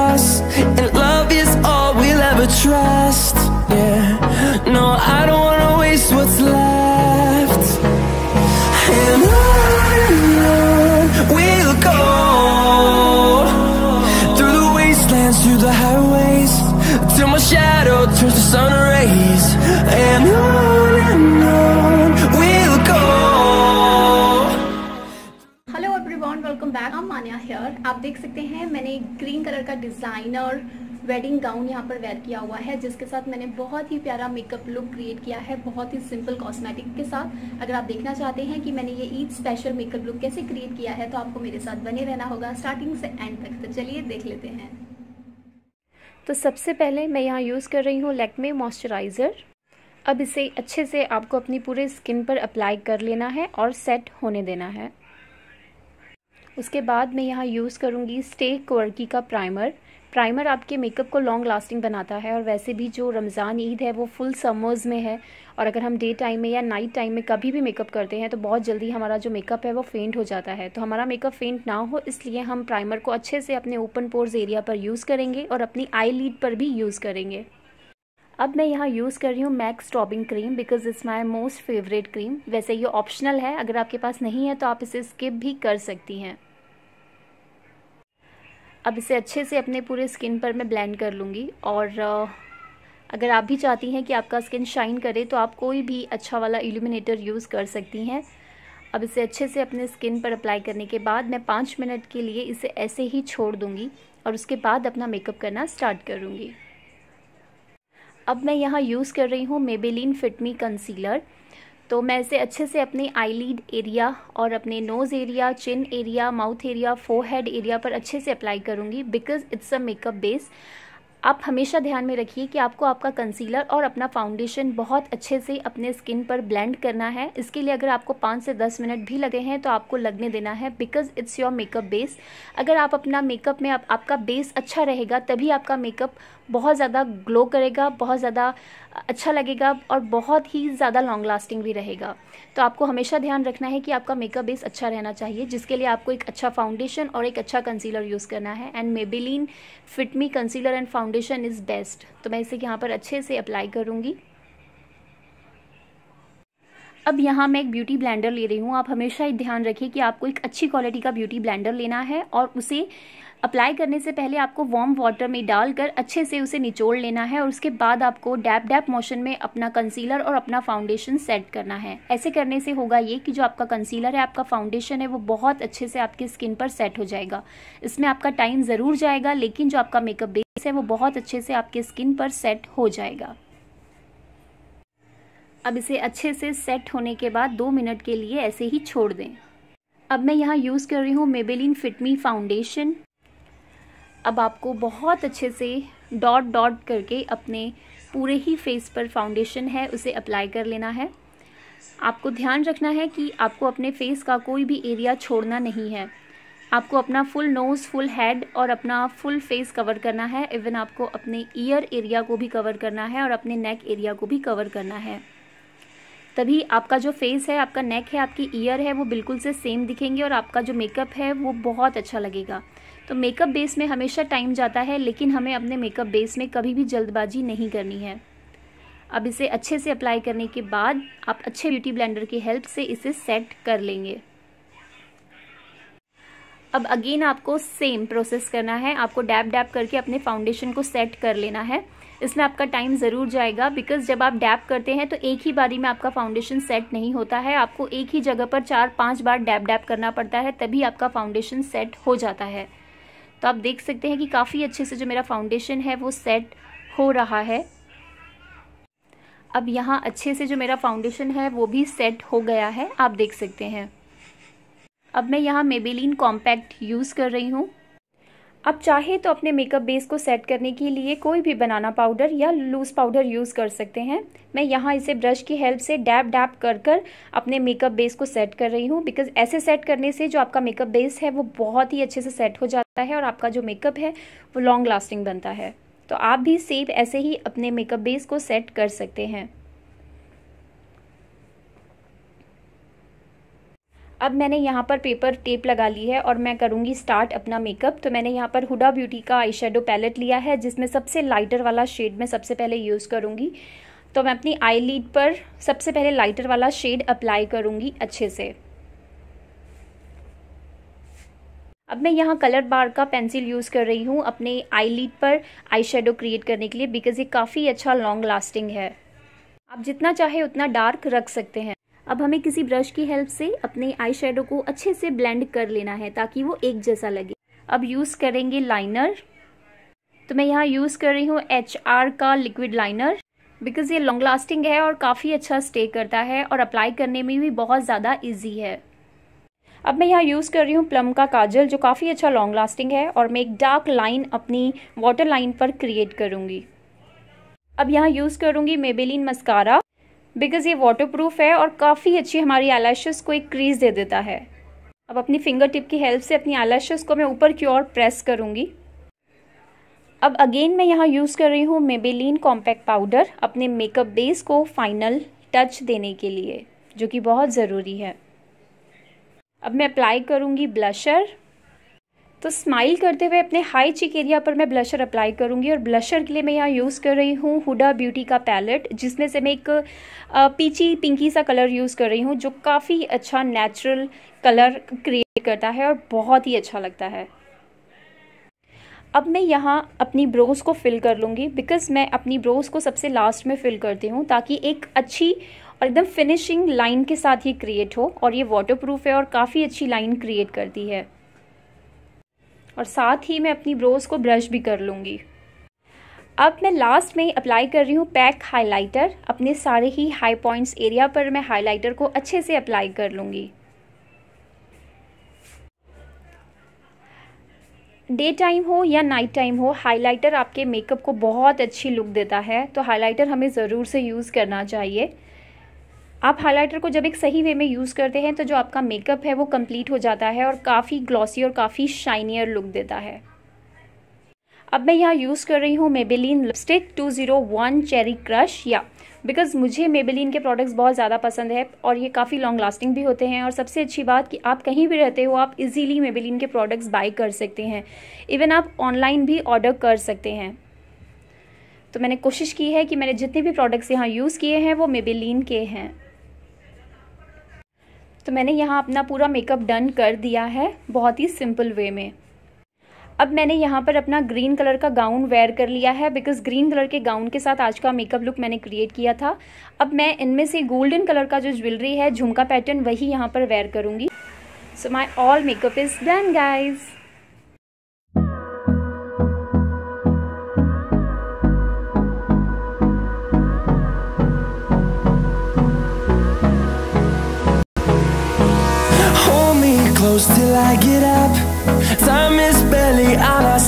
us, and love is all we'll ever trust. Yeah, no, I don't wanna waste what's left. And on we'll go, through the wastelands, through the highways, till my shadow turns to sun rays. And on we'll go. Hello everyone, welcome back. I'm Manya here. आप देख सकते हैं मैंने green colour का designer wedding gown यहाँ पर where किया हुआ है, जिसके साथ मैंने बहुत ही प्यारा मेकअप लुक क्रिएट किया है बहुत ही सिंपल कॉस्मेटिक के साथ। अगर आप देखना चाहते हैं कि मैंने ये ईद स्पेशल मेकअप लुक कैसे क्रिएट किया है, तो आपको मेरे साथ बने रहना होगा स्टार्टिंग से एंड तक। तो चलिए देख लेते हैं। तो सबसे पहले मैं यहाँ यूज़ कर रही हूँ लैक्मे मॉइस्चराइज़र। अब इसे अच्छे से आपको अपनी पूरे स्किन पर अप्लाई कर लेना है और सेट होने देना है। उसके बाद मैं यहाँ यूज़ करूँगी स्टे क्वर्की का प्राइमर। प्राइमर आपके मेकअप को लॉन्ग लास्टिंग बनाता है, और वैसे भी जो रमज़ान ईद है वो फुल समर्स में है, और अगर हम डे टाइम में या नाइट टाइम में कभी भी मेकअप करते हैं तो बहुत जल्दी हमारा जो मेकअप है वो फेंट हो जाता है। तो हमारा मेकअप फेंट ना हो, इसलिए हम प्राइमर को अच्छे से अपने ओपन पोर्स एरिया पर यूज़ करेंगे और अपनी आई लीड पर भी यूज़ करेंगे। अब मैं यहाँ यूज़ कर रही हूँ MAC strobing cream, because it's my most favourite cream. वैसे ये ऑप्शनल है, अगर आपके पास नहीं है तो आप इसे स्किप भी कर सकती हैं। अब इसे अच्छे से अपने पूरे स्किन पर मैं ब्लेंड कर लूँगी, और अगर आप भी चाहती हैं कि आपका स्किन शाइन करे तो आप कोई भी अच्छा वाला इल्यूमिनेटर यूज़ कर सकती हैं। अब इसे अच्छे से अपने स्किन पर अप्लाई करने के बाद मैं 5 मिनट के लिए इसे ऐसे ही छोड़ दूँगी, और उसके बाद अपना मेकअप करना स्टार्ट करूँगी। अब मैं यहाँ यूज़ कर रही हूँ मेबेलिन फिट मी कंसीलर। तो मैं इसे अच्छे से अपने आईलिड एरिया और अपने nose area, chin area, mouth area, forehead area पर अच्छे से अप्लाई करूँगी, because it's a makeup base. आप हमेशा ध्यान में रखिए कि आपको आपका कंसीलर और अपना फाउंडेशन बहुत अच्छे से अपने स्किन पर ब्लेंड करना है। इसके लिए अगर आपको 5 से 10 मिनट भी लगे हैं तो आपको लगने देना है, because it's your makeup base. अगर आप अपना मेकअप में आपका बेस अच्छा रहेगा तभी आपका मेकअप बहुत ज़्यादा ग्लो करेगा, बहुत ज़्यादा अच्छा लगेगा और बहुत ही ज़्यादा लॉन्ग लास्टिंग भी रहेगा। तो आपको हमेशा ध्यान रखना है कि आपका मेकअप बेस अच्छा रहना चाहिए, जिसके लिए आपको एक अच्छा फाउंडेशन और एक अच्छा कंसीलर यूज़ करना है। And Maybelline fit me concealer and foundation is best. तो मैं इसे यहाँ पर अच्छे से अप्लाई करूँगी। अब यहाँ मैं एक ब्यूटी ब्लेंडर ले रही हूँ। आप हमेशा ही ध्यान रखिए कि आपको एक अच्छी क्वालिटी का ब्यूटी ब्लेंडर लेना है, और उसे अप्लाई करने से पहले आपको वार्म वाटर में डालकर अच्छे से उसे निचोड़ लेना है, और उसके बाद आपको डैप डैप मोशन में अपना कंसीलर और अपना फाउंडेशन सेट करना है। ऐसे करने से होगा ये कि जो आपका कंसीलर है, आपका फाउंडेशन है, वो बहुत अच्छे से आपकी स्किन पर सेट हो जाएगा। इसमें आपका टाइम ज़रूर जाएगा, लेकिन जो आपका मेकअप बेस है वो बहुत अच्छे से आपके स्किन पर सेट हो जाएगा। अब इसे अच्छे से सेट होने के बाद 2 मिनट के लिए ऐसे ही छोड़ दें। अब मैं यहाँ यूज़ कर रही हूँ मेबेलिन फिट मी फाउंडेशन। अब आपको बहुत अच्छे से डॉट डॉट करके अपने पूरे ही फेस पर फाउंडेशन है उसे अप्लाई कर लेना है। आपको ध्यान रखना है कि आपको अपने फेस का कोई भी एरिया छोड़ना नहीं है। आपको अपना फुल नोज़, फुल हेड और अपना फुल फेस कवर करना है। इवन आपको अपने ईयर एरिया को भी कवर करना है और अपने नेक एरिया को भी कवर करना है, तभी आपका जो फेस है, आपका नेक है, आपकी ईयर है, वो बिल्कुल से सेम दिखेंगे और आपका जो मेकअप है वो बहुत अच्छा लगेगा। तो मेकअप बेस में हमेशा टाइम जाता है, लेकिन हमें अपने मेकअप बेस में कभी भी जल्दबाजी नहीं करनी है। अब इसे अच्छे से अप्लाई करने के बाद आप अच्छे ब्यूटी ब्लेंडर की हेल्प से इसे सेट कर लेंगे। अब अगेन आपको सेम प्रोसेस करना है, आपको डैप डैप करके अपने फाउंडेशन को सेट कर लेना है। इसमें आपका टाइम ज़रूर जाएगा, बिकॉज जब आप डैप करते हैं तो एक ही बारी में आपका फाउंडेशन सेट नहीं होता है। आपको एक ही जगह पर 4-5 बार डैप डैप करना पड़ता है, तभी आपका फाउंडेशन सेट हो जाता है। तो आप देख सकते हैं कि काफ़ी अच्छे से जो मेरा फाउंडेशन है वो सेट हो रहा है। अब यहाँ अच्छे से जो मेरा फाउंडेशन है वो भी सेट हो गया है, आप देख सकते हैं। अब मैं यहाँ मेबेलिन कॉम्पैक्ट यूज़ कर रही हूँ। आप चाहे तो अपने मेकअप बेस को सेट करने के लिए कोई भी बनाना पाउडर या लूज़ पाउडर यूज़ कर सकते हैं। मैं यहाँ इसे ब्रश की हेल्प से डैप डैप कर अपने मेकअप बेस को सेट कर रही हूँ, बिकॉज ऐसे सेट करने से जो आपका मेकअप बेस है वो बहुत ही अच्छे से सेट हो जाता है और आपका जो मेकअप है वो लॉन्ग लास्टिंग बनता है। तो आप भी सेम ऐसे ही अपने मेकअप बेस को सेट कर सकते हैं। अब मैंने यहाँ पर पेपर टेप लगा ली है और मैं करूँगी स्टार्ट अपना मेकअप। तो मैंने यहाँ पर हुडा ब्यूटी का आई शेडो पैलेट लिया है, जिसमें सबसे लाइटर वाला शेड मैं सबसे पहले यूज़ करूँगी। तो मैं अपनी आई लिड पर सबसे पहले लाइटर वाला शेड अप्लाई करूँगी अच्छे से। अब मैं यहाँ कलर बार का पेंसिल यूज़ कर रही हूँ अपने आई लिड पर आई शेडो क्रिएट करने के लिए, बिकॉज़ ये काफ़ी अच्छा लॉन्ग लास्टिंग है। आप जितना चाहे उतना डार्क रख सकते हैं। अब हमें किसी ब्रश की हेल्प से अपने आई शेडो को अच्छे से ब्लेंड कर लेना है ताकि वो एक जैसा लगे। अब यूज़ करेंगे लाइनर। तो मैं यहाँ यूज़ कर रही हूँ HR का लिक्विड लाइनर, बिकॉज़ ये लॉन्ग लास्टिंग है और काफ़ी अच्छा स्टे करता है और अप्लाई करने में भी बहुत ज़्यादा इजी है। अब मैं यहाँ यूज़ कर रही हूँ प्लम का काजल, जो काफ़ी अच्छा लॉन्ग लास्टिंग है, और मैं एक डार्क लाइन अपनी वाटर लाइन पर क्रिएट करूँगी। अब यहाँ यूज़ करूँगी मेबेलिन मस्कारा, बिकॉज़ ये वाटरप्रूफ है और काफ़ी अच्छी हमारी आईलैशेस को एक क्रीज दे देता है। अब अपनी फिंगर टिप की हेल्प से अपनी आईलैशेस को मैं ऊपर की ओर प्रेस करूँगी। अब अगेन मैं यहाँ यूज़ कर रही हूँ मेबेलिन कॉम्पैक्ट पाउडर अपने मेकअप बेस को फाइनल टच देने के लिए, जो कि बहुत ज़रूरी है। अब मैं अप्लाई करूँगी ब्लशर। तो स्माइल करते हुए अपने हाई चीक एरिया पर मैं ब्लशर अप्लाई करूंगी, और ब्लशर के लिए मैं यहाँ यूज़ कर रही हूँ हुडा ब्यूटी का पैलेट, जिसमें से मैं एक पीची पिंकी सा कलर यूज़ कर रही हूँ, जो काफ़ी अच्छा नेचुरल कलर क्रिएट करता है और बहुत ही अच्छा लगता है। अब मैं यहाँ अपनी ब्रोज़ को फिल कर लूँगी, बिकॉज़ मैं अपनी ब्रोज़ को सबसे लास्ट में फिल करती हूँ ताकि एक अच्छी और एकदम फिनिशिंग लाइन के साथ ये क्रिएट हो, और ये वाटरप्रूफ है और काफ़ी अच्छी लाइन क्रिएट करती है। और साथ ही मैं अपनी ब्रोज़ को ब्रश भी कर लूँगी। अब मैं लास्ट में अप्लाई कर रही हूँ पैक हाइलाइटर। अपने सारे ही हाई पॉइंट्स एरिया पर मैं हाइलाइटर को अच्छे से अप्लाई कर लूँगी। डे टाइम हो या नाइट टाइम हो, हाइलाइटर आपके मेकअप को बहुत अच्छी लुक देता है, तो हाइलाइटर हमें ज़रूर से यूज़ करना चाहिए। आप हाइलाइटर को जब एक सही वे में यूज़ करते हैं तो जो आपका मेकअप है वो कंप्लीट हो जाता है और काफ़ी ग्लॉसी और काफ़ी शाइनियर लुक देता है। अब मैं यहाँ यूज़ कर रही हूँ Maybelline lipstick 201 cherry crush, because मुझे मेबेलिन के प्रोडक्ट्स बहुत ज़्यादा पसंद है और ये काफ़ी लॉन्ग लास्टिंग भी होते हैं। और सबसे अच्छी बात कि आप कहीं भी रहते हो, आप इजीली मेबेलिन के प्रोडक्ट्स बाय कर सकते हैं। इवन आप ऑनलाइन भी ऑर्डर कर सकते हैं। तो मैंने कोशिश की है कि मैंने जितने भी प्रोडक्ट्स यहाँ यूज़ किए हैं वो मेबेलिन के हैं। तो मैंने यहाँ अपना पूरा मेकअप डन कर दिया है बहुत ही सिंपल वे में। अब मैंने यहाँ पर अपना ग्रीन कलर का गाउन वेयर कर लिया है, बिकॉज़ ग्रीन कलर के गाउन के साथ आज का मेकअप लुक मैंने क्रिएट किया था। अब मैं इनमें से गोल्डन कलर का जो ज्वेलरी है झुमका पैटर्न, वही यहाँ पर वेयर करूँगी। So my all makeup is done guys. Close till I get up, time is barely on our